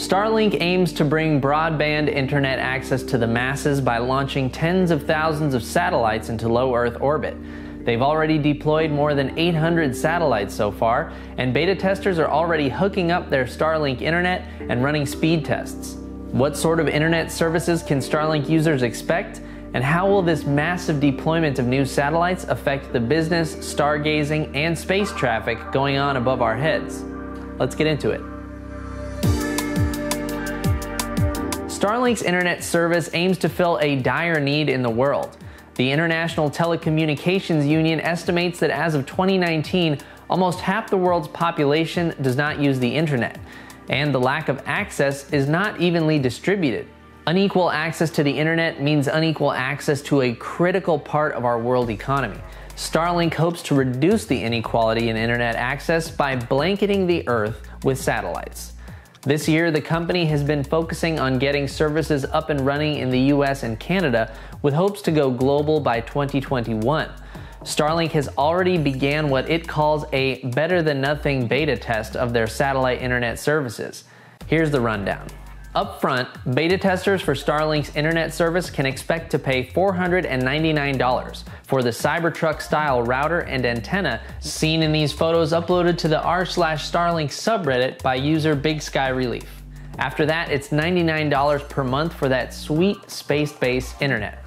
Starlink aims to bring broadband internet access to the masses by launching tens of thousands of satellites into low Earth orbit. They've already deployed more than 800 satellites so far, and beta testers are already hooking up their Starlink internet and running speed tests. What sort of internet services can Starlink users expect? And how will this massive deployment of new satellites affect the business, stargazing, and space traffic going on above our heads? Let's get into it. Starlink's internet service aims to fill a dire need in the world. The International Telecommunications Union estimates that as of 2019, almost half the world's population does not use the internet, and the lack of access is not evenly distributed. Unequal access to the internet means unequal access to a critical part of our world economy. Starlink hopes to reduce the inequality in internet access by blanketing the Earth with satellites. This year, the company has been focusing on getting services up and running in the US and Canada, with hopes to go global by 2021. Starlink has already began what it calls a better-than-nothing beta test of their satellite internet services. Here's the rundown. Up front, beta testers for Starlink's internet service can expect to pay $499 for the Cybertruck-style router and antenna seen in these photos uploaded to the r/Starlink subreddit by user BigSkyRelief. After that, it's $99 per month for that sweet space-based internet.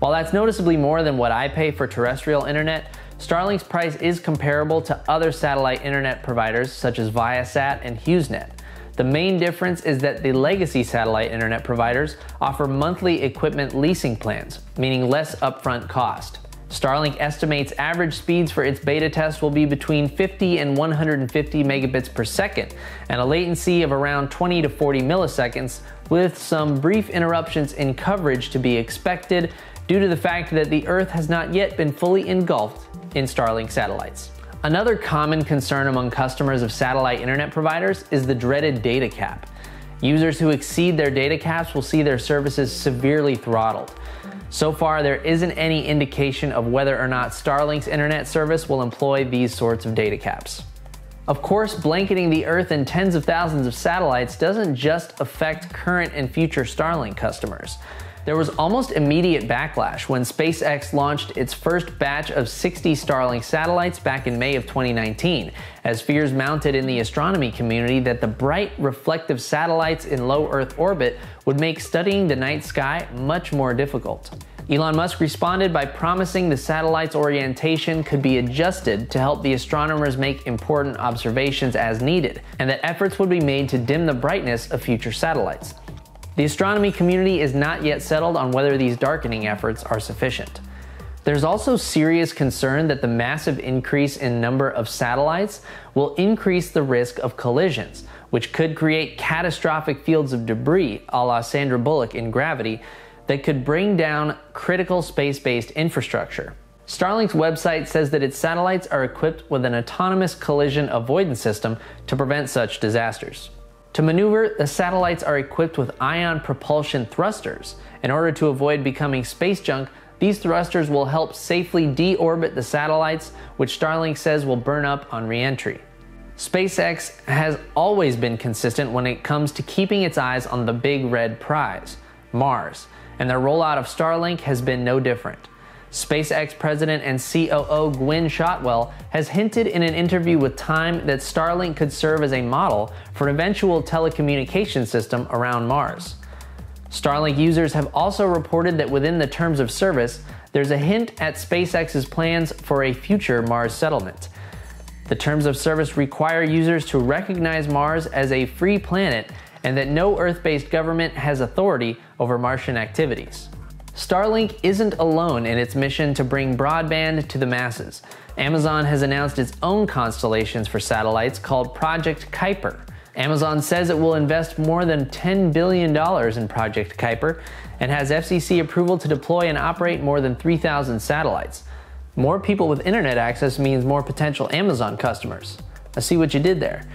While that's noticeably more than what I pay for terrestrial internet, Starlink's price is comparable to other satellite internet providers such as Viasat and HughesNet. The main difference is that the legacy satellite internet providers offer monthly equipment leasing plans, meaning less upfront cost. Starlink estimates average speeds for its beta test will be between 50 and 150 megabits per second and a latency of around 20 to 40 milliseconds, with some brief interruptions in coverage to be expected due to the fact that the Earth has not yet been fully engulfed in Starlink satellites. Another common concern among customers of satellite internet providers is the dreaded data cap. Users who exceed their data caps will see their services severely throttled. So far, there isn't any indication of whether or not Starlink's internet service will employ these sorts of data caps. Of course, blanketing the Earth in tens of thousands of satellites doesn't just affect current and future Starlink customers. There was almost immediate backlash when SpaceX launched its first batch of 60 Starlink satellites back in May of 2019, as fears mounted in the astronomy community that the bright, reflective satellites in low Earth orbit would make studying the night sky much more difficult. Elon Musk responded by promising the satellite's orientation could be adjusted to help the astronomers make important observations as needed, and that efforts would be made to dim the brightness of future satellites. The astronomy community is not yet settled on whether these darkening efforts are sufficient. There's also serious concern that the massive increase in number of satellites will increase the risk of collisions, which could create catastrophic fields of debris, a la Sandra Bullock in Gravity, that could bring down critical space-based infrastructure. Starlink's website says that its satellites are equipped with an autonomous collision avoidance system to prevent such disasters. To maneuver, the satellites are equipped with ion propulsion thrusters. In order to avoid becoming space junk, these thrusters will help safely deorbit the satellites, which Starlink says will burn up on re-entry. SpaceX has always been consistent when it comes to keeping its eyes on the big red prize, Mars, and their rollout of Starlink has been no different. SpaceX president and COO Gwynne Shotwell has hinted in an interview with Time that Starlink could serve as a model for an eventual telecommunication system around Mars. Starlink users have also reported that within the terms of service, there's a hint at SpaceX's plans for a future Mars settlement. The terms of service require users to recognize Mars as a free planet and that no Earth-based government has authority over Martian activities. Starlink isn't alone in its mission to bring broadband to the masses. Amazon has announced its own constellations for satellites called Project Kuiper. Amazon says it will invest more than $10 billion in Project Kuiper and has FCC approval to deploy and operate more than 3,000 satellites. More people with internet access means more potential Amazon customers. I see what you did there.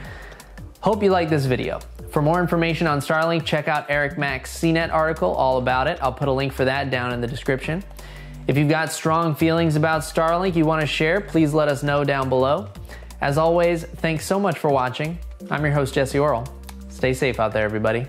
Hope you like this video. For more information on Starlink, check out Eric Mack's CNET article all about it. I'll put a link for that down in the description. If you've got strong feelings about Starlink you want to share, please let us know down below. As always, thanks so much for watching. I'm your host, Jesse Orrell. Stay safe out there, everybody.